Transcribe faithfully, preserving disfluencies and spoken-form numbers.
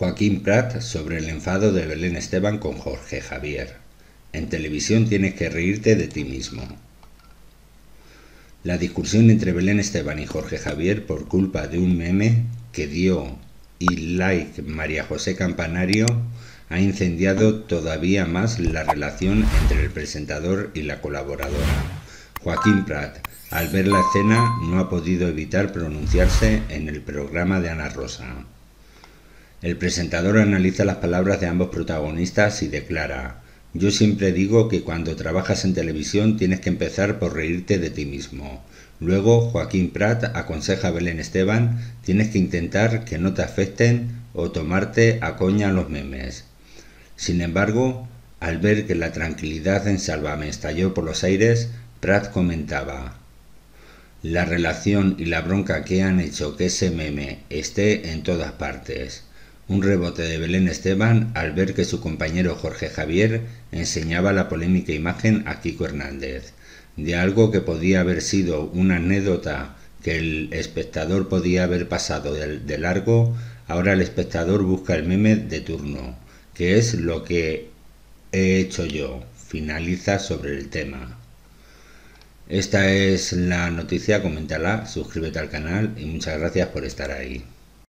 Joaquín Prat sobre el enfado de Belén Esteban con Jorge Javier. En televisión tienes que reírte de ti mismo. La discusión entre Belén Esteban y Jorge Javier por culpa de un meme que dio y like María José Campanario ha incendiado todavía más la relación entre el presentador y la colaboradora. Joaquín Prat, al ver la escena, no ha podido evitar pronunciarse en el programa de Ana Rosa. El presentador analiza las palabras de ambos protagonistas y declara: yo siempre digo que cuando trabajas en televisión tienes que empezar por reírte de ti mismo. Luego Joaquín Prat aconseja a Belén Esteban: tienes que intentar que no te afecten o tomarte a coña los memes. Sin embargo, al ver que la tranquilidad en Salvame estalló por los aires, Prat comentaba: la relación y la bronca que han hecho que ese meme esté en todas partes. Un rebote de Belén Esteban al ver que su compañero Jorge Javier enseñaba la polémica imagen a Kiko Hernández. De algo que podía haber sido una anécdota que el espectador podía haber pasado de largo, ahora el espectador busca el meme de turno, que es lo que he hecho yo. Finaliza sobre el tema. Esta es la noticia, coméntala, suscríbete al canal y muchas gracias por estar ahí.